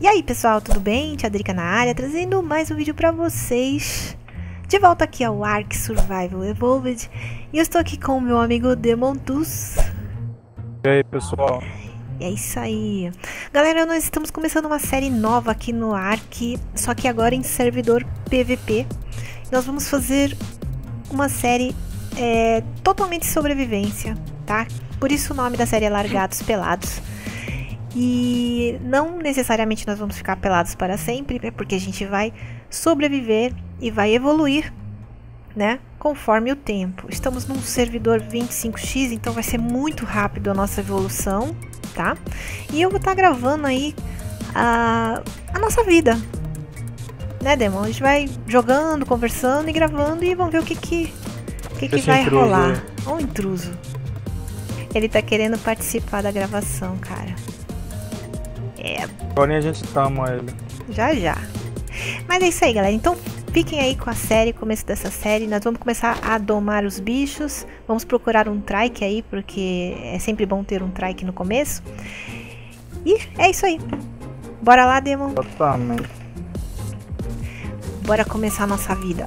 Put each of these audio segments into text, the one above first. E aí pessoal, tudo bem? Tia Drika na área, trazendo mais um vídeo pra vocês. De volta aqui ao ARK Survival Evolved. E eu estou aqui com o meu amigo Demontuz. E aí pessoal? É isso aí. Galera, nós estamos começando uma série nova aqui no ARK, só que agora em servidor PVP. Nós vamos fazer uma série totalmente sobrevivência, tá? Por isso o nome da série é LARGADOS PELADOS. E não necessariamente nós vamos ficar pelados para sempre, porque a gente vai sobreviver e vai evoluir, né, conforme o tempo. Estamos num servidor 25x, então vai ser muito rápido a nossa evolução, tá? E eu vou estar gravando aí a nossa vida, né, Demon? A gente vai jogando, conversando e gravando e vamos ver o que vai rolar. Olha o intruso. Ele tá querendo participar da gravação, cara. É. Agora a gente toma ele. Já, já. Mas é isso aí, galera. Então fiquem aí com a série, começo dessa série. Nós vamos começar a domar os bichos. Vamos procurar um trike aí, porque é sempre bom ter um trike no começo. E é isso aí. Bora lá, Demon. Totalmente. Bora começar a nossa vida.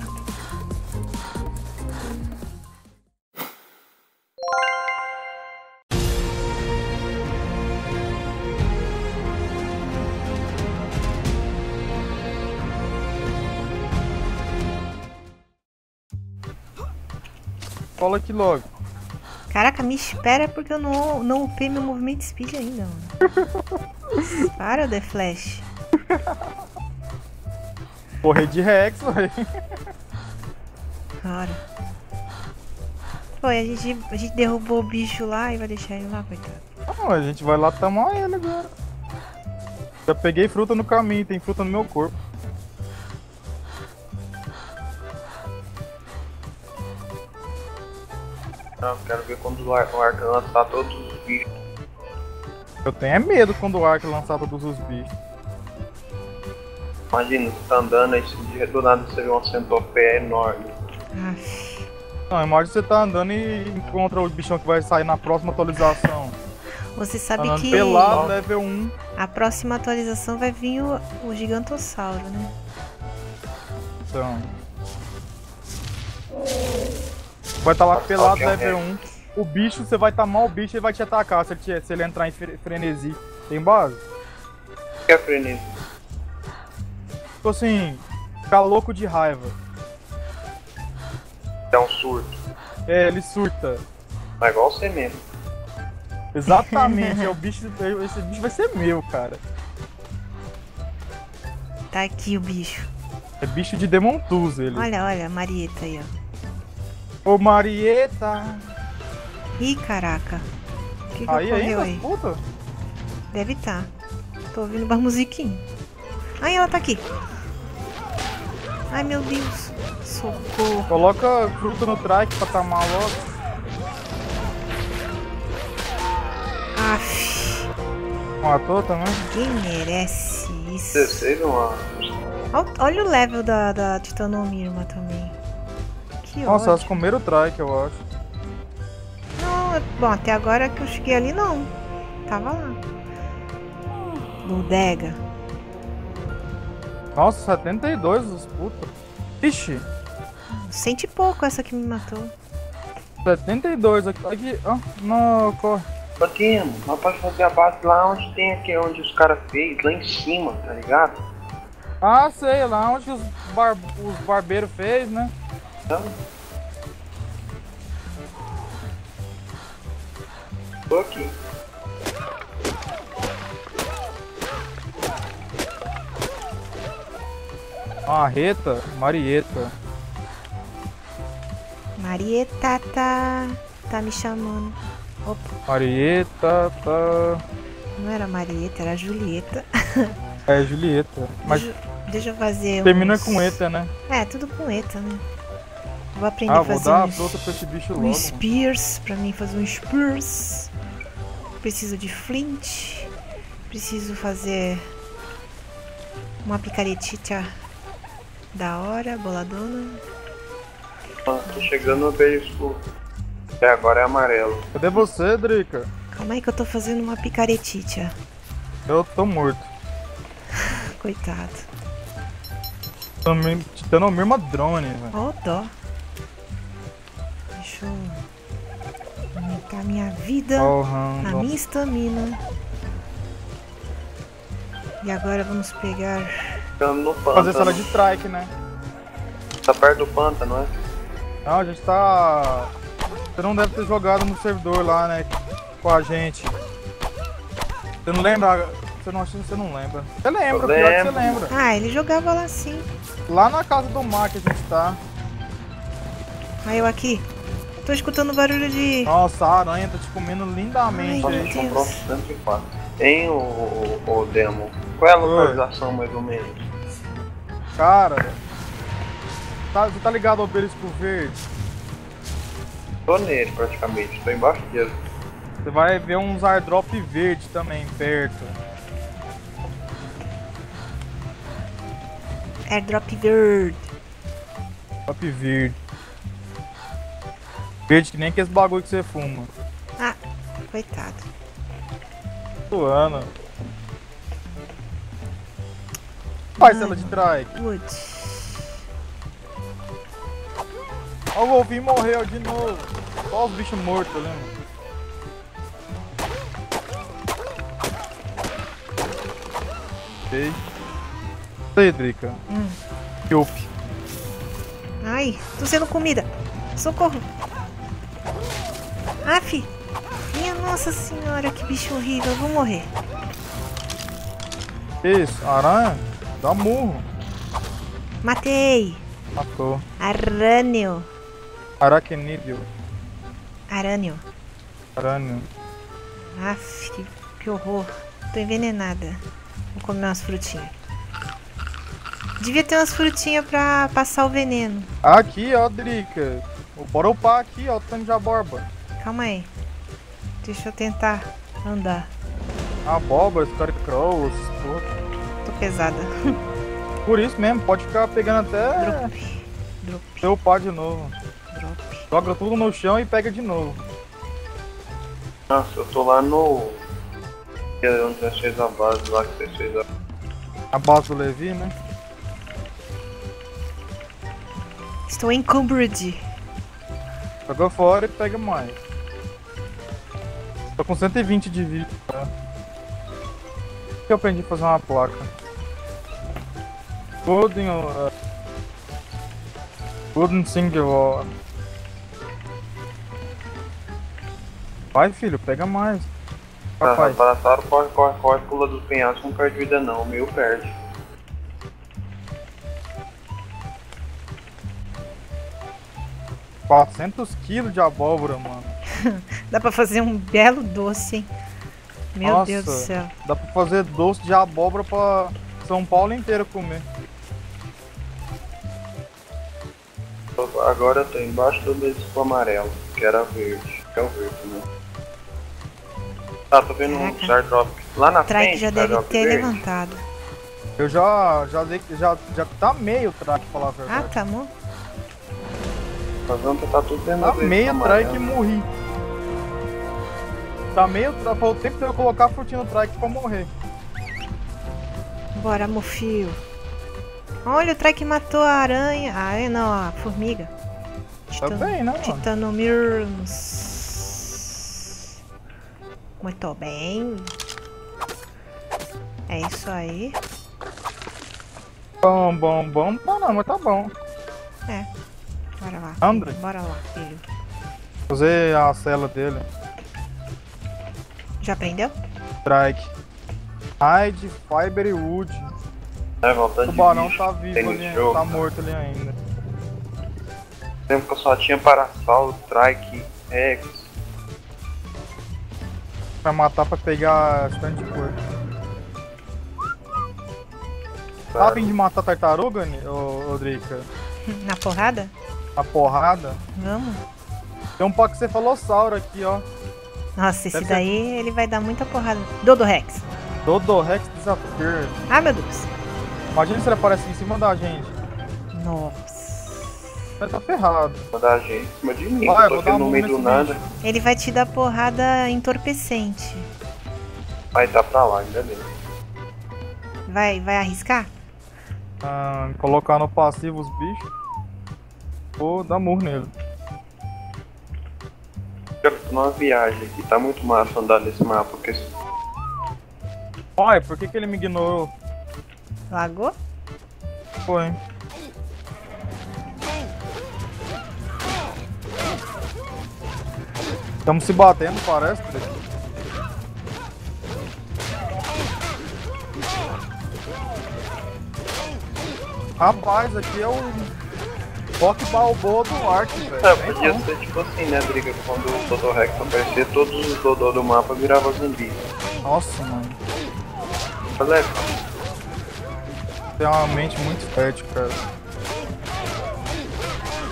Cola aqui logo. Caraca, me espera porque eu não upei meu movimento speed ainda, mano. Para, The Flash. Porra, de Rex, velho. Cara. Foi, a gente derrubou o bicho lá e vai deixar ele lá, coitado. Não, a gente vai lá tomar ele agora. Já peguei fruta no caminho, tem fruta no meu corpo. Não, quero ver quando o Ark lançar todos os bichos. Eu tenho medo quando o Ark lançar todos os bichos. Imagina, você tá andando aí, do nada você vê uma centopeia enorme. Não, imagina você tá andando e encontra o bichão que vai sair na próxima atualização. Você sabe andando que pelado, level 1. A próxima atualização vai vir o Gigantossauro, né? Então... vai estar lá pelado, level 1. O bicho, você vai tamar o bicho e ele vai te atacar se ele entrar em frenesi. Tem base? O que é frenesi? Tipo assim, ficar louco de raiva. Dá um surto. É, ele surta. Mas igual você mesmo. Exatamente, é o bicho, esse bicho vai ser meu, cara. Tá aqui o bicho. É bicho de Demontuz, ele. Olha, olha, a Marieta aí, ó. Ô Marieta! Ih, caraca! O que ocorreu aí? Puta? Deve estar. Tô ouvindo uma musiquinha. Ai, ela tá aqui! Ai, meu Deus! Socorro! Coloca fruta no trike pra tamar logo. Aff! Matou também? Quem merece isso? 16 não há. Olha o level da Titanomyrma também. Que nossa, elas comeram o trike, eu acho. Não, bom, até agora que eu cheguei ali, não. Tava lá. Bodega. Nossa, 72, os putos. Ixi. Sente pouco essa que me matou. 72, aqui. Ó, não, corre. Aqui, nós podemos fazer a base lá onde tem aqui, onde os caras fez, lá em cima, tá ligado? Ah, sei, lá onde os barbeiros fez, né? Tô aqui. Marreta, Marieta. Marieta tá me chamando. Opa. Marieta tá. Não era Marieta, era Julieta. É Julieta. Mas deixa eu fazer. Termina com eta, né? É, tudo com eta, né? Vou aprender a fazer um Spears, pra mim fazer um Spears. Preciso de flint. Preciso fazer uma picaretita da hora, boladona. Ah, tô chegando no beisco. É, agora é amarelo. Cadê você, Drika? Calma aí que eu tô fazendo uma picaretita. Eu tô morto. coitado. Titanomyrma drone, velho. Ó o dó. Deixa eu aumentar minha vida, a minha estamina. E agora vamos pegar... No pântano. Fazer sala de trike, né? Tá perto do pântano, é? Não, a gente tá... Você não deve ter jogado no servidor lá, né? Com a gente. Você não lembra? Você não acha que você não lembra? Você lembra, pior que você lembra. Ah, ele jogava lá sim. Lá na casa do Mark a gente tá. Ah, eu aqui. Tô escutando barulho de... Nossa, a aranha tá te comendo lindamente. Ai, gente. Comprou 104. Hein, o Demo? Qual é a localização, mais ou menos? Cara... você tá ligado ao belisco verde? Tô nele, praticamente. Tô embaixo dele. Você vai ver uns airdrop verde também, perto. Airdrop verde. Airdrop verde. Verde que nem aqueles bagulho que você fuma. Ah, coitado. Suana. Faz ela de trás. Ó, o golfinho morreu de novo. Só os bichos mortos, lembra? Sei, Drika. Ai, tô sendo comida. Socorro. Aff! Minha nossa senhora, que bicho horrível, eu vou morrer. Isso, aranha? Dá murro. Matei! Matou. Arâneo. Aracnídeo. Arâneo. Arâneo. Aff, que horror. Tô envenenada. Vou comer umas frutinhas. Devia ter umas frutinhas pra passar o veneno. Aqui, ó, Drika. Bora upar aqui, ó, o tanto de abóbora. Calma aí. Deixa eu tentar andar. Abóbora, scarecrow, tô pesada. Por isso mesmo, pode ficar pegando até... Drop. Drop. Deixa eu upar de novo. Drop. Joga tudo no chão e pega de novo. Nossa, eu tô lá no... Onde você fez a base lá que você fez a... A base do Levi, né? Estou em Cambridge. Joga fora e pega mais. Tô com 120 de vida. Por que eu aprendi a fazer uma placa? Golden Single. Vai, filho, pega mais. Rapaz. Corre, corre, corre, pula do penhasco, não perde vida não, o meu perde. kg de abóbora, mano. Dá pra fazer um belo doce, hein? Meu Nossa, Deus do céu. Dá pra fazer doce de abóbora pra São Paulo inteiro comer. Agora eu tô embaixo do belisco amarelo, que era verde. Que é o verde, né? Ah, tô vendo um airdrop lá na frente. O track já deve ter levantado. Eu já tá meio track, pra falar a verdade. Ah, tá bom. Tá tudo dentro da meia trike e morri. Tá meio trike, foi o tempo que eu colocar a frutinha no trike pra morrer. Bora, mofio. Olha, o trike matou a aranha. A aranha não, a formiga. Tá bem, né? Titanomyrms. Muito bem. É isso aí. Bom. Tá não, mas tá bom. É. Bora lá, André. Bora lá, filho. Usei a cela dele. Já aprendeu? Strike. Hide, Fiber e Wood. O tubarão tá vivo ali, jogo, tá morto ali ainda. Lembro que eu só tinha Parasauro, Strike, Rex. Vai matar pra pegar stand de cor. Tá afim de matar tartaruga, Drika? Na porrada? A porrada? Vamos. Tem um pachycefalossauro aqui, ó. Nossa, esse daí ele vai dar muita porrada. Dodo Rex. Dodo Rex desappear. Ah, meu Deus. Imagina se ele aparece em cima da gente. Nossa. Ele tá ferrado. Da gente, em cima de mim. Vai, tô aqui no meio do nada. Ele vai te dar porrada entorpecente. Vai, tá pra lá, ainda bem. Vai arriscar? Ah, colocar no passivo os bichos ou dar murro nele. Eu tô numa viagem aqui, tá muito massa andar nesse mapa porque... Olha, por que ele me ignorou? Lagou? Foi. Estamos se batendo, parece. Rapaz, aqui é o Rock Balboa do Ark, velho. É, podia ser tipo assim, né, Drika? Quando o Dodo Rex aparecer, todos os Dodô do mapa viravam zumbi. Nossa, mano. Falei, tem uma mente muito esperta, cara.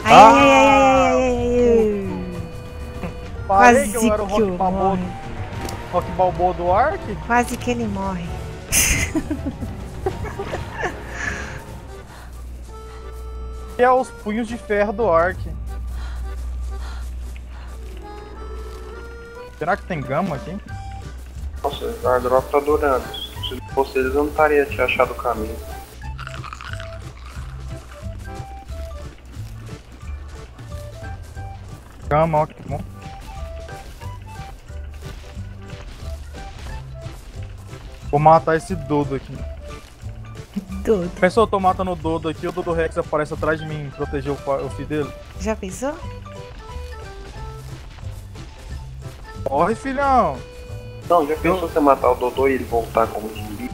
Ai, Parei que eu era o Rock Balboa do Ark? Quase que ele morre. E é os punhos de ferro do Ark. Será que tem gama aqui? Nossa, o airdrop tá durando. Se fosse eles, eu não estaria te achado o caminho. Gama, ó, que bom. Vou matar esse Dodo aqui. Dodo. Pensou, eu tô matando o Dodo aqui, o Dodo Rex aparece atrás de mim, proteger o filho dele? Já pensou? Corre, filhão! Não, já pensou você matar o Dodo e ele voltar como zumbi?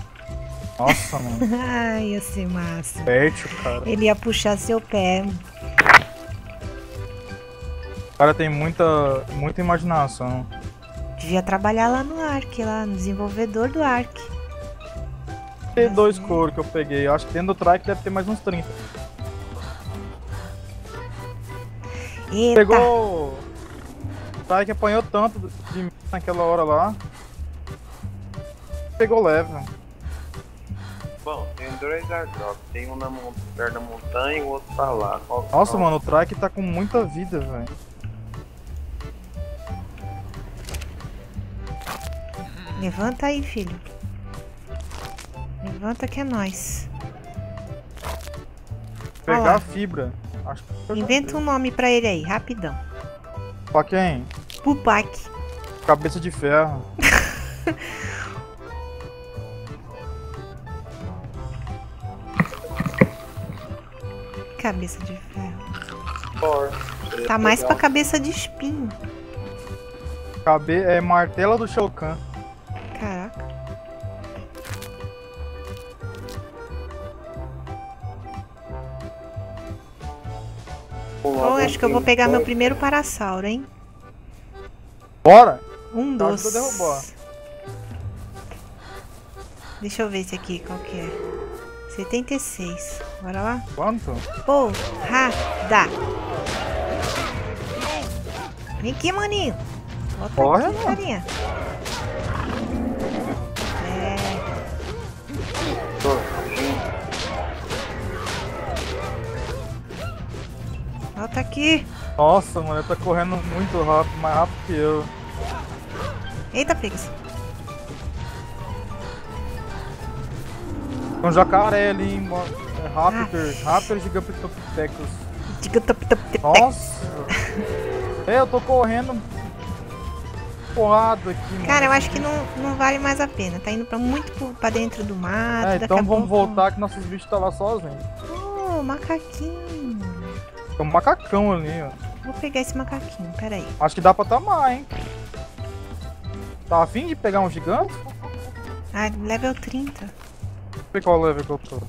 Nossa, mano. Ai, ia ser massa. Perto, cara. Ele ia puxar seu pé. O cara tem muita imaginação. Devia trabalhar lá no ARK, lá no desenvolvedor do ARK. Tem dois couro que eu peguei, eu acho que dentro do track deve ter mais uns 30. Eita. Pegou! O track apanhou tanto de mim naquela hora lá. Pegou leve. Bom, tem dois airdrops, tem um na perto da montanha e o outro tá lá. Nossa, mano, o track tá com muita vida, velho. Levanta aí, filho. Levanta que é nóis. Pegar a fibra. Acho que inventa um nome pra ele aí, rapidão. Pra quem? Pupac. Cabeça de ferro. Cabeça de ferro. Tá mais pra cabeça de espinho. É martela do Shao Kahn. Caraca. Bom, acho que eu vou pegar meu primeiro parasauro, hein? Bora! Um doce. Deixa eu ver esse aqui, qual que é? 76. Bora lá? Quanto? Porrada! Vem aqui, maninho! Bota aqui, maninha! Volta aqui. Nossa, mano, ele tá correndo muito rápido, mais rápido que eu. Eita, Pix. Tem um jacaré ali, hein, mano. É Raptor Gigantopitecos. Gigantopitecos. Nossa. É, eu tô correndo porrado aqui, mano. Cara, eu acho que não vale mais a pena. Tá indo muito pra dentro do mato. É, então vamos voltar que nossos bichos tá lá sozinhos. Oh, macaquinho. Tem um macacão ali, ó. Vou pegar esse macaquinho, peraí. Acho que dá pra tamar, hein? Tá afim de pegar um gigante? Ah, level 30. Deixa eu ver qual level que eu tô.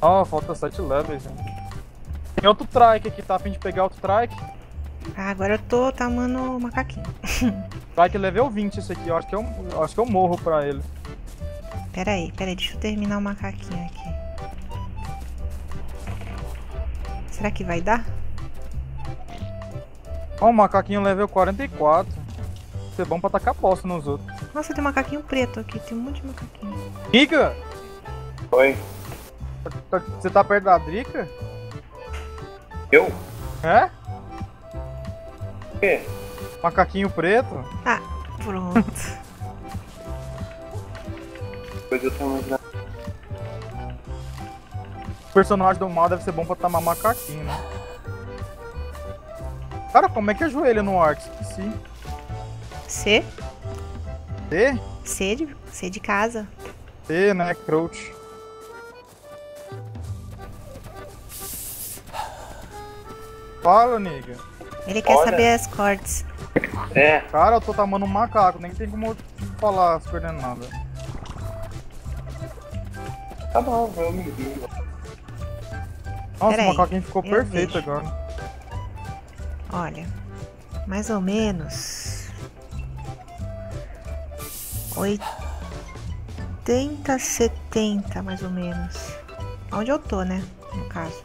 Ó, falta 7 levels, hein? Tem outro trike aqui, tá afim de pegar outro trike? Ah, agora eu tô tamando o macaquinho. Trike level 20 esse aqui, eu acho que eu morro pra ele. Peraí, deixa eu terminar o macaquinho aqui. Será que vai dar? Ó, um macaquinho level 44. Isso é bom pra tacar bosta nos outros. Nossa, tem um macaquinho preto aqui. Tem um monte de macaquinho. Drika! Oi. Você tá perto da Drika? Eu? É? O quê? Macaquinho preto? Ah, pronto. coisa eu tenho muito. O personagem do mal deve ser bom pra tomar macaquinho, né? Cara, como é que ajoelha no Orc? Esqueci. C? C? C de casa. C, né? Crouch. Fala, nega. Ele quer saber as cortes. É. Cara, eu tô tamando um macaco, nem tem como falar as coordenadas. Tá bom, vamos ver. Nossa, o macaquinho ficou perfeito agora. Olha, mais ou menos 80, 70 mais ou menos. Onde eu tô, né? No caso.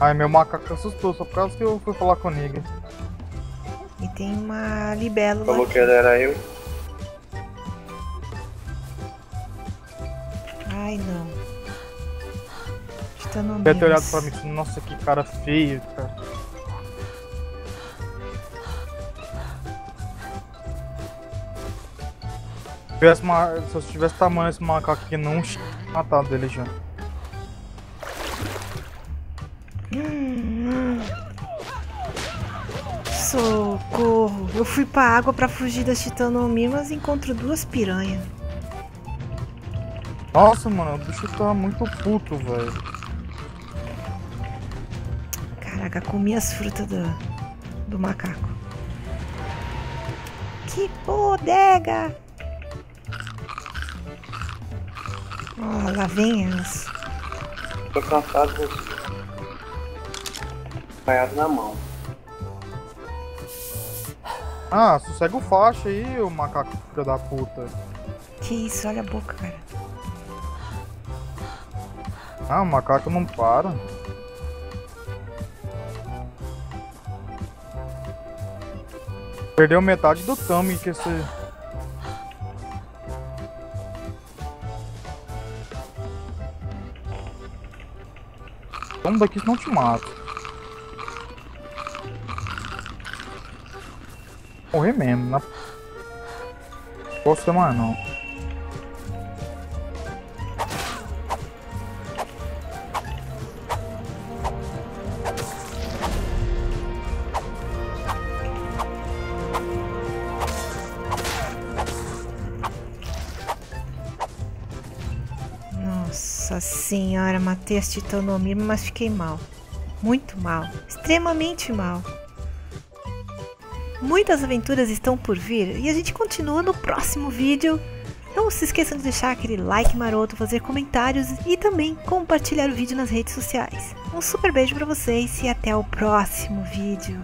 Ai, meu macaco assustou, só por causa que eu fui falar com o Nigga. E tem uma libélula. Falou que era eu. Ai, não. Deve ter olhado pra mim e nossa, que cara feio, cara. Se, se eu tivesse tamanho esse macaco aqui, não tinha matado ele já. Socorro! Eu fui pra água pra fugir das Titanomyrms e encontro duas piranhas. Nossa, mano, o bicho tá muito puto, velho. Caraca, comi as frutas do macaco. Que bodega! Ó, lá vem elas. Tô cansado de caiado na mão. Ah, sossega o faixa aí, o macaco filho da puta. Que isso, olha a boca, cara. Ah, o macaco não para. Perdeu metade do thumb que esse... Vamos daqui senão te mato. Morrer mesmo, não posso ter mais não. Senhora, matei as Titanomyrms, mas fiquei mal. Muito mal. Extremamente mal. Muitas aventuras estão por vir e a gente continua no próximo vídeo. Não se esqueçam de deixar aquele like maroto, fazer comentários e também compartilhar o vídeo nas redes sociais. Um super beijo pra vocês e até o próximo vídeo.